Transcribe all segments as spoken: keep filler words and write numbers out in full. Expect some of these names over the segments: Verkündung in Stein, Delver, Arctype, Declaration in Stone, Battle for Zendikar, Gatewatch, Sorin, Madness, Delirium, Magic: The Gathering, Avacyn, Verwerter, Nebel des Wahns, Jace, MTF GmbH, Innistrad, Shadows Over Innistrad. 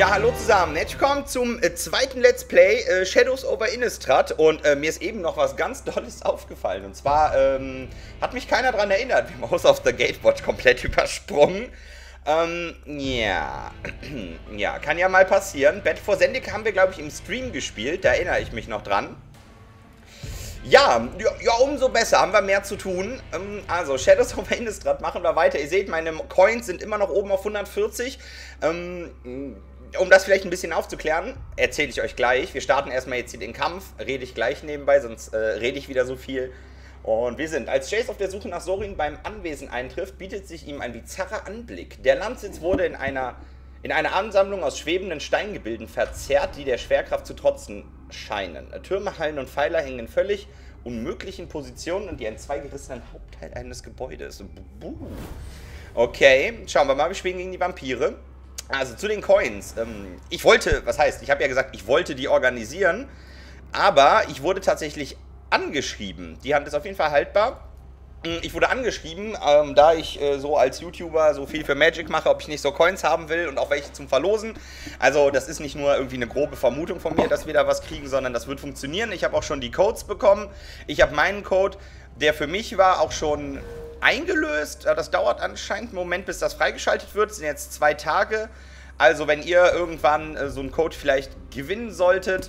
Ja, hallo zusammen. Herzlich willkommen zum äh, zweiten Let's Play äh, Shadows Over Innistrad. Und äh, mir ist eben noch was ganz Tolles aufgefallen. Und zwar ähm, hat mich keiner daran erinnert. Wir haben House of the Gatewatch komplett übersprungen. Ähm, ja. Ja, kann ja mal passieren. Battle for Zendikar haben wir, glaube ich, im Stream gespielt. Da erinnere ich mich noch dran. Ja, ja, ja, umso besser. Haben wir mehr zu tun. Ähm, also, Shadows of Innistrad machen wir weiter. Ihr seht, meine Coins sind immer noch oben auf hundertvierzig. Ähm... Um das vielleicht ein bisschen aufzuklären, erzähle ich euch gleich. Wir starten erstmal jetzt hier den Kampf. Rede ich gleich nebenbei, sonst äh, rede ich wieder so viel. Und wir sind, als Jace auf der Suche nach Sorin beim Anwesen eintrifft, bietet sich ihm ein bizarrer Anblick. Der Landsitz wurde in einer, in einer Ansammlung aus schwebenden Steingebilden verzerrt, die der Schwerkraft zu trotzen scheinen. Türme, Hallen und Pfeiler hängen in völlig unmöglichen Positionen und die entzweigerissenen Hauptteil eines Gebäudes. Okay, schauen wir mal, wir spielen gegen die Vampire. Also zu den Coins. Ich wollte, was heißt, ich habe ja gesagt, ich wollte die organisieren, aber ich wurde tatsächlich angeschrieben. Die Hand ist auf jeden Fall haltbar. Ich wurde angeschrieben, da ich so als YouTuber so viel für Magic mache, ob ich nicht so Coins haben will und auch welche zum Verlosen. Also das ist nicht nur irgendwie eine grobe Vermutung von mir, dass wir da was kriegen, sondern das wird funktionieren. Ich habe auch schon die Codes bekommen. Ich habe meinen Code, der für mich war, auch schon eingelöst. Das dauert anscheinend einen Moment, bis das freigeschaltet wird. Das sind jetzt zwei Tage. Also wenn ihr irgendwann so einen Code vielleicht gewinnen solltet,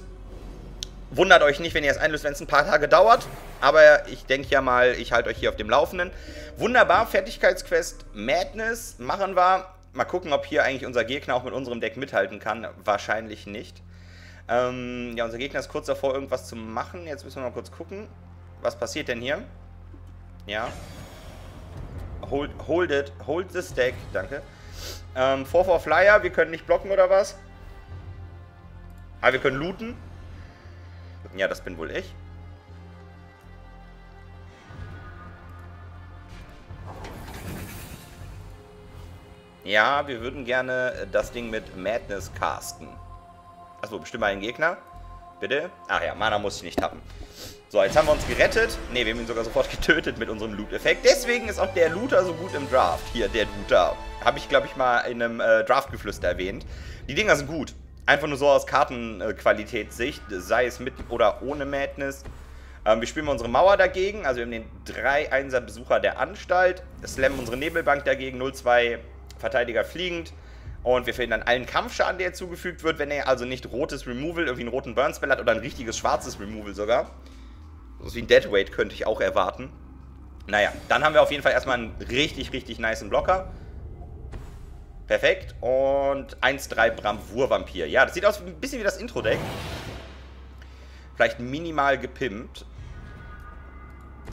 wundert euch nicht, wenn ihr es einlöst, wenn es ein paar Tage dauert. Aber ich denke ja mal, ich halte euch hier auf dem Laufenden. Wunderbar, Fertigkeitsquest Madness machen wir. Mal gucken, ob hier eigentlich unser Gegner auch mit unserem Deck mithalten kann. Wahrscheinlich nicht. Ähm, ja, unser Gegner ist kurz davor, irgendwas zu machen. Jetzt müssen wir mal kurz gucken. Was passiert denn hier? Ja. Hold, hold it, hold the stack, danke. Ähm, vier vier Flyer, wir können nicht blocken oder was? Aber wir können looten. Ja, das bin wohl ich. Ja, wir würden gerne das Ding mit Madness casten. Achso, bestimmt mal einen Gegner. Bitte? Ach ja, Mana muss ich nicht tappen. So, jetzt haben wir uns gerettet. Ne, wir haben ihn sogar sofort getötet mit unserem Loot-Effekt. Deswegen ist auch der Looter so gut im Draft. Hier, der Looter. Habe ich, glaube ich, mal in einem äh, Draftgeflüster erwähnt. Die Dinger sind gut. Einfach nur so aus Kartenqualitätssicht. Sei es mit oder ohne Madness. Ähm, wir spielen mal unsere Mauer dagegen. Also wir haben den drei einser Besucher der Anstalt. Slammen unsere Nebelbank dagegen. null zwei Verteidiger fliegend. Und wir verhindern allen Kampfschaden, der zugefügt wird. Wenn er also nicht rotes Removal, irgendwie einen roten Burn-Spell hat oder ein richtiges schwarzes Removal sogar. So wie ein Deadweight könnte ich auch erwarten. Naja, dann haben wir auf jeden Fall erstmal einen richtig, richtig nicen Blocker. Perfekt. Und eins drei Bravour-Vampir. Ja, das sieht aus ein bisschen wie das Intro-Deck. Vielleicht minimal gepimpt.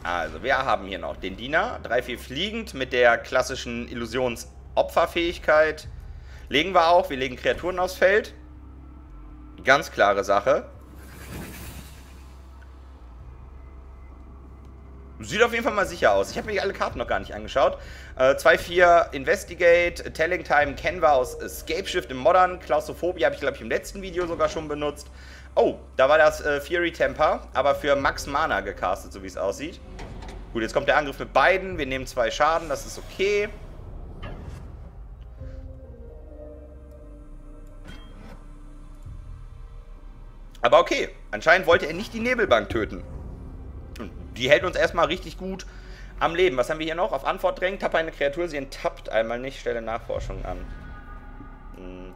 Also, wir haben hier noch den Diener. drei vier fliegend mit der klassischen Illusions-Opferfähigkeit. Legen wir auch. Wir legen Kreaturen aufs Feld. Ganz klare Sache. Sieht auf jeden Fall mal sicher aus. Ich habe mir alle Karten noch gar nicht angeschaut. Äh, zwei vier Investigate, Telling Time kennen wir aus Escape Shift im Modern. Klaustrophobie habe ich, glaube ich, im letzten Video sogar schon benutzt. Oh, da war das äh, Fury Temper, aber für Max Mana gecastet, so wie es aussieht. Gut, jetzt kommt der Angriff mit beiden. Wir nehmen zwei Schaden, das ist okay. Aber okay, anscheinend wollte er nicht die Nebelbank töten. Die hält uns erstmal richtig gut am Leben. Was haben wir hier noch? Auf Antwort drängen, tappe eine Kreatur, sie enttappt einmal nicht, stelle Nachforschung an. Hm.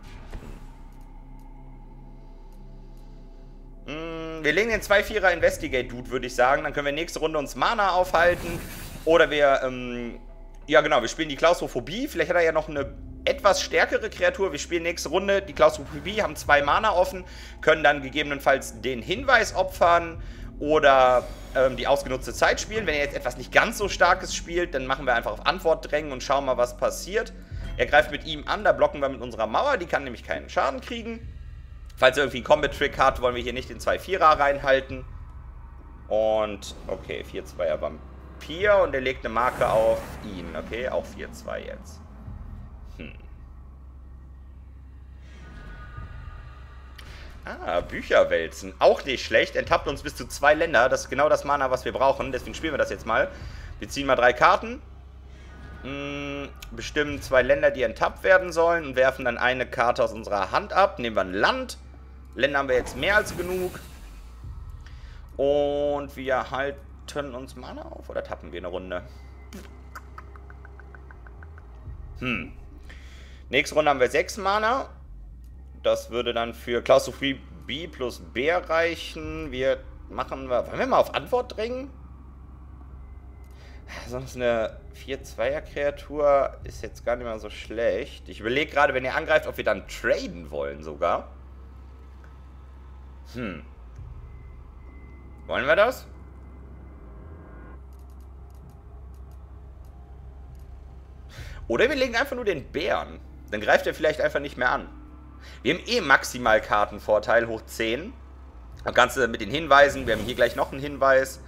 Hm. Wir legen den zwei vierer Investigate-Dude, würde ich sagen. Dann können wir nächste Runde uns Mana aufhalten. Oder wir, ähm, ja genau, wir spielen die Klaustrophobie. Vielleicht hat er ja noch eine etwas stärkere Kreatur. Wir spielen nächste Runde die Klaustrophobie, haben zwei Mana offen, können dann gegebenenfalls den Hinweis opfern. Oder ähm, die ausgenutzte Zeit spielen. Wenn er jetzt etwas nicht ganz so Starkes spielt, dann machen wir einfach auf Antwort drängen und schauen mal, was passiert. Er greift mit ihm an, da blocken wir mit unserer Mauer. Die kann nämlich keinen Schaden kriegen. Falls er irgendwie einen Combat-Trick hat, wollen wir hier nicht den zwei vierer reinhalten. Und, okay, vier zweier Vampir. Und er legt eine Marke auf ihn. Okay, auch vier zwei jetzt. Hm. Ah, Bücherwälzen. Auch nicht schlecht. Enttappt uns bis zu zwei Länder. Das ist genau das Mana, was wir brauchen. Deswegen spielen wir das jetzt mal. Wir ziehen mal drei Karten. mh, bestimmen zwei Länder, die enttappt werden sollen und werfen dann eine Karte aus unserer Hand ab. Nehmen wir ein Land. Länder haben wir jetzt mehr als genug. Und wir halten uns Mana auf oder tappen wir eine Runde? Hm. Nächste Runde haben wir sechs Mana. Das würde dann für Klaustrophobie B plus B reichen. Wir machen... Wir, wollen wir mal auf Antwort dringen? Sonst eine vier-Zweier-Kreatur ist jetzt gar nicht mal so schlecht. Ich überlege gerade, wenn ihr angreift, ob wir dann traden wollen sogar. Hm. Wollen wir das? Oder wir legen einfach nur den Bären. Dann greift er vielleicht einfach nicht mehr an. Wir haben eh maximal Kartenvorteil, hoch zehn. Das Ganze mit den Hinweisen. Wir haben hier gleich noch einen Hinweis.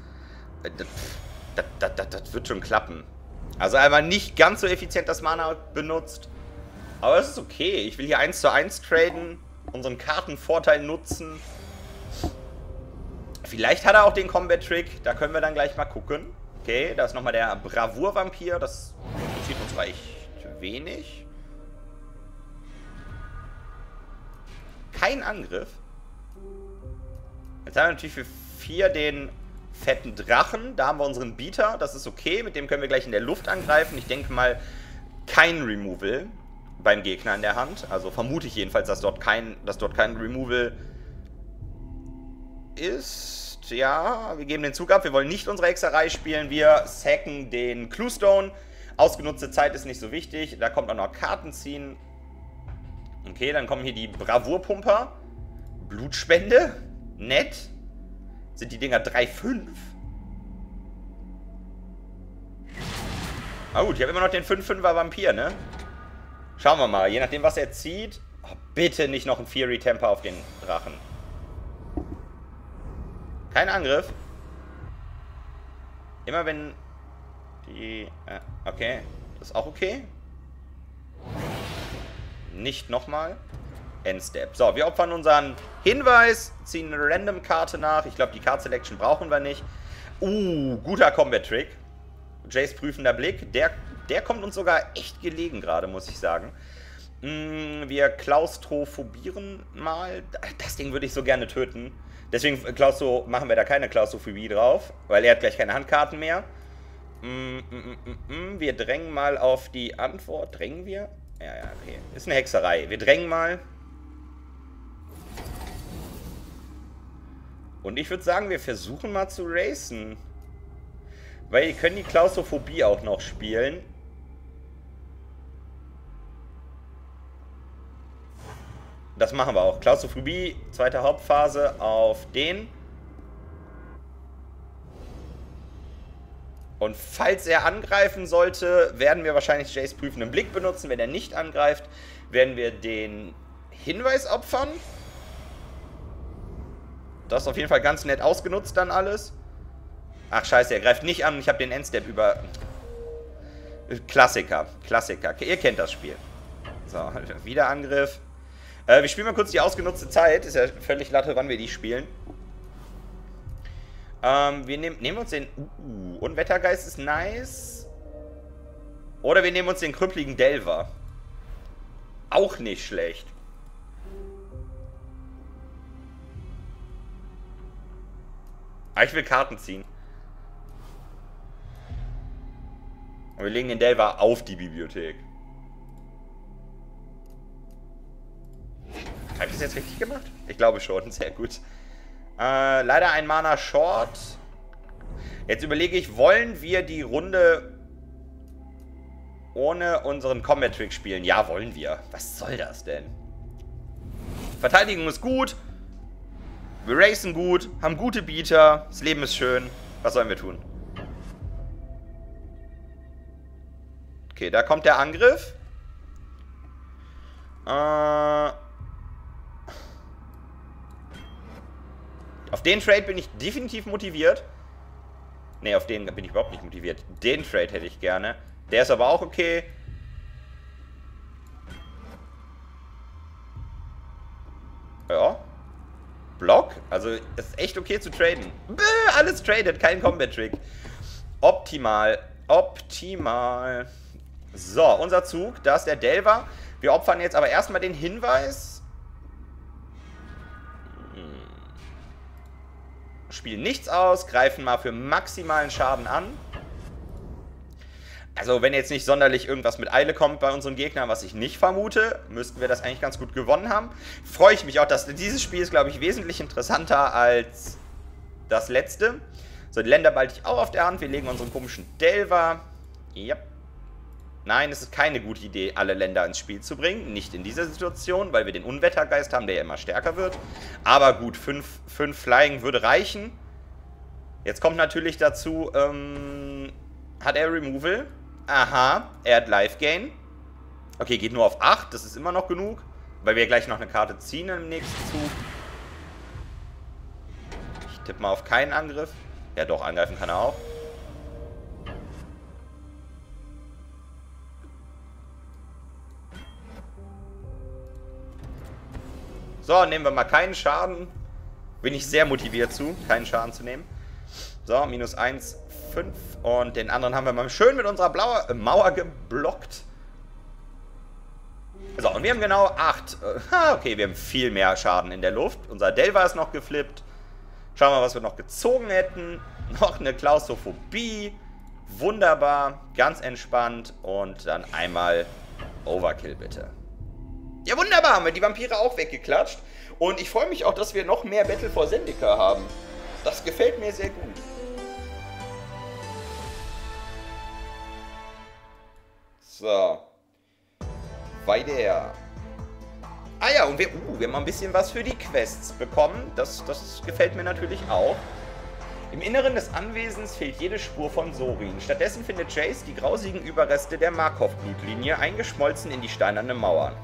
Das, das, das, das wird schon klappen. Also einmal nicht ganz so effizient das Mana benutzt. Aber es ist okay. Ich will hier eins zu eins traden. Unseren Kartenvorteil nutzen. Vielleicht hat er auch den Combat-Trick. Da können wir dann gleich mal gucken. Okay, da ist nochmal der Bravour-Vampir. Das zieht uns recht wenig. Kein Angriff. Jetzt haben wir natürlich für vier den fetten Drachen. Da haben wir unseren Beater. Das ist okay. Mit dem können wir gleich in der Luft angreifen. Ich denke mal, kein Removal beim Gegner in der Hand. Also vermute ich jedenfalls, dass dort kein, dass dort kein Removal ist. Ja, wir geben den Zug ab. Wir wollen nicht unsere Hexerei spielen. Wir sacken den Cluestone. Ausgenutzte Zeit ist nicht so wichtig. Da kommt auch noch Karten ziehen. Okay, dann kommen hier die Bravourpumper. Blutspende. Nett. Sind die Dinger drei fünf? Na gut, ich habe immer noch den fünf fünfer Vampir, ne? Schauen wir mal. Je nachdem, was er zieht. Oh, bitte nicht noch ein Fury Temper auf den Drachen. Kein Angriff. Immer wenn... Die... Äh, okay. Das ist auch okay. Nicht nochmal. Endstep. So, wir opfern unseren Hinweis, ziehen eine Random-Karte nach. Ich glaube, die Card-Selection brauchen wir nicht. Uh, guter Combat-Trick. Jace prüfender Blick. Der, der kommt uns sogar echt gelegen gerade, muss ich sagen. Mm, wir klaustrophobieren mal. Das Ding würde ich so gerne töten. Deswegen Klaustro machen wir da keine Klaustrophobie drauf, weil er hat gleich keine Handkarten mehr. Mm, mm, mm, mm. Wir drängen mal auf die Antwort. Drängen wir? Ja, ja, okay. Ist eine Hexerei. Wir drängen mal. Und ich würde sagen, wir versuchen mal zu racen. Weil wir können die Klaustrophobie auch noch spielen. Das machen wir auch. Klaustrophobie, zweite Hauptphase auf den. Und falls er angreifen sollte, werden wir wahrscheinlich Jace prüfenden Blick benutzen. Wenn er nicht angreift, werden wir den Hinweis opfern. Das ist auf jeden Fall ganz nett ausgenutzt dann alles. Ach scheiße, er greift nicht an. Ich habe den Endstep über... Klassiker, Klassiker. Ihr kennt das Spiel. So, wieder Angriff. Äh, wir spielen mal kurz die ausgenutzte Zeit. Ist ja völlig Latte, wann wir die spielen. Ähm, wir nehm, nehmen uns den... Uh, Unwettergeist ist nice. Oder wir nehmen uns den krüppeligen Delver. Auch nicht schlecht. Ah, ich will Karten ziehen. Und wir legen den Delver auf die Bibliothek. Habe ich das jetzt richtig gemacht? Ich glaube schon, sehr gut. Äh, leider ein Mana Short. Jetzt überlege ich, wollen wir die Runde ohne unseren Combat-Trick spielen? Ja, wollen wir. Was soll das denn? Verteidigung ist gut. Wir racen gut, haben gute Beater, das Leben ist schön. Was sollen wir tun? Okay, da kommt der Angriff. Äh, auf den Trade bin ich definitiv motiviert. Ne, auf den bin ich überhaupt nicht motiviert. Den Trade hätte ich gerne. Der ist aber auch okay. Ja. Block? Also, es ist echt okay zu traden. Bäh, alles tradet, kein Combat-Trick. Optimal. Optimal. So, unser Zug. Da ist der Delver. Wir opfern jetzt aber erstmal den Hinweis. Spielen nichts aus, greifen mal für maximalen Schaden an. Also wenn jetzt nicht sonderlich irgendwas mit Eile kommt bei unseren Gegnern, was ich nicht vermute, müssten wir das eigentlich ganz gut gewonnen haben. Freue ich mich auch, dass dieses Spiel ist, glaube ich, wesentlich interessanter als das letzte. So, die Länder behalte ich auch auf der Hand. Wir legen unseren komischen Delver. Yep. Nein, es ist keine gute Idee, alle Länder ins Spiel zu bringen. Nicht in dieser Situation, weil wir den Unwettergeist haben, der ja immer stärker wird. Aber gut, fünf Flying würde reichen. Jetzt kommt natürlich dazu, ähm, hat er Removal? Aha, er hat Life Gain. Okay, geht nur auf acht, das ist immer noch genug. Weil wir gleich noch eine Karte ziehen im nächsten Zug. Ich tippe mal auf keinen Angriff. Ja doch, angreifen kann er auch. So, nehmen wir mal keinen Schaden. Bin ich sehr motiviert zu, keinen Schaden zu nehmen. So, minus eins, fünf. Und den anderen haben wir mal schön mit unserer blauen Mauer geblockt. So, und wir haben genau acht. Ha, okay, wir haben viel mehr Schaden in der Luft. Unser Delver ist noch geflippt. Schauen wir mal, was wir noch gezogen hätten. Noch eine Klaustrophobie. Wunderbar, ganz entspannt. Und dann einmal Overkill, bitte. Ja, wunderbar, haben wir die Vampire auch weggeklatscht. Und ich freue mich auch, dass wir noch mehr Battle for Zendikar haben. Das gefällt mir sehr gut. So. Weiter. Ah ja, und wir, uh, wir haben ein bisschen was für die Quests bekommen. Das, das gefällt mir natürlich auch. Im Inneren des Anwesens fehlt jede Spur von Sorin. Stattdessen findet Jace die grausigen Überreste der Markov-Blutlinie eingeschmolzen in die steinerne Mauern.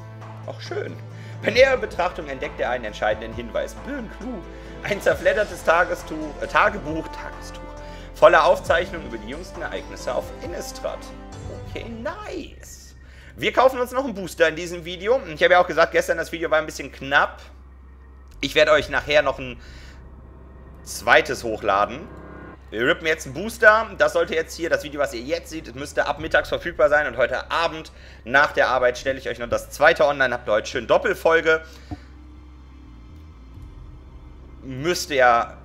Auch schön. Bei näherer Betrachtung entdeckt er einen entscheidenden Hinweis. Blöden Clou. Ein zerfleddertes Tagestuch, äh, Tagebuch, Tagestuch. Voller Aufzeichnungen über die jüngsten Ereignisse auf Innistrad. Okay, nice. Wir kaufen uns noch einen Booster in diesem Video. Ich habe ja auch gesagt, gestern das Video war ein bisschen knapp. Ich werde euch nachher noch ein zweites hochladen. Wir rippen jetzt einen Booster. Das sollte jetzt hier, das Video, was ihr jetzt seht, müsste ab mittags verfügbar sein. Und heute Abend nach der Arbeit stelle ich euch noch das zweite online. Habt ihr heute schön Doppelfolge. Müsste ja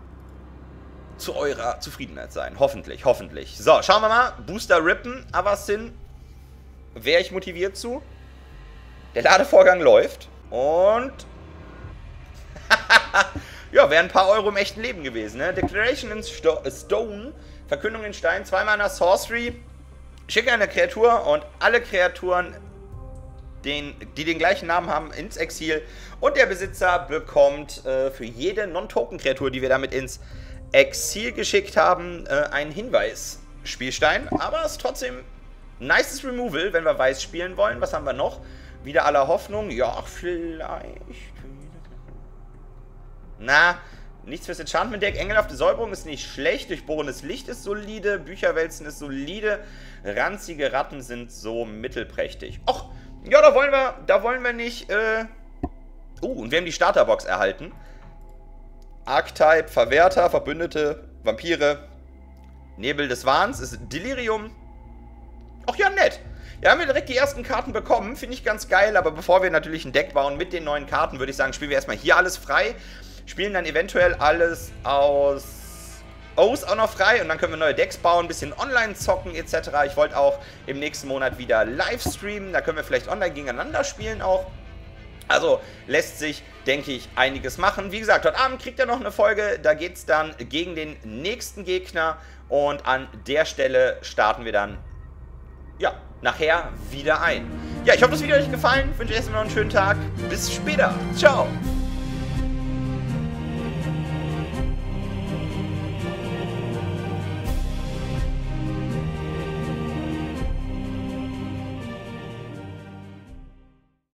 zu eurer Zufriedenheit sein. Hoffentlich, hoffentlich. So, schauen wir mal. Booster rippen, Avacyn. Wäre ich motiviert zu? Der Ladevorgang läuft. Und... ja, wären ein paar Euro im echten Leben gewesen, ne? Declaration in Stone. Verkündung in Stein. Zwei Mana Sorcery. Schicke eine Kreatur und alle Kreaturen, den, die den gleichen Namen haben, ins Exil. Und der Besitzer bekommt äh, für jede Non-Token-Kreatur, die wir damit ins Exil geschickt haben, äh, einen Hinweis-Spielstein. Aber es ist trotzdem... Nices Removal, wenn wir weiß spielen wollen. Was haben wir noch? Wieder aller Hoffnung. Ja, vielleicht. Na, nichts fürs Enchantment-Deck. Engelhafte Säuberung ist nicht schlecht. Durchbohrendes Licht ist solide. Bücherwälzen ist solide. Ranzige Ratten sind so mittelprächtig. Och, ja, da wollen wir, da wollen wir nicht. Äh uh, und wir haben die Starterbox erhalten. Arctype, Verwerter, Verbündete, Vampire. Nebel des Wahns ist Delirium. Ach ja, nett. Ja, haben wir direkt die ersten Karten bekommen. Finde ich ganz geil. Aber bevor wir natürlich ein Deck bauen mit den neuen Karten, würde ich sagen, spielen wir erstmal hier alles frei. Spielen dann eventuell alles aus O's auch noch frei. Und dann können wir neue Decks bauen, ein bisschen online zocken et cetera. Ich wollte auch im nächsten Monat wieder live streamen. Da können wir vielleicht online gegeneinander spielen auch. Also lässt sich, denke ich, einiges machen. Wie gesagt, heute Abend kriegt ihr noch eine Folge. Da geht es dann gegen den nächsten Gegner. Und an der Stelle starten wir dann. Ja, nachher wieder ein. Ja, ich hoffe, das Video hat euch gefallen. Ich wünsche euch erstmal noch einen schönen Tag. Bis später. Ciao.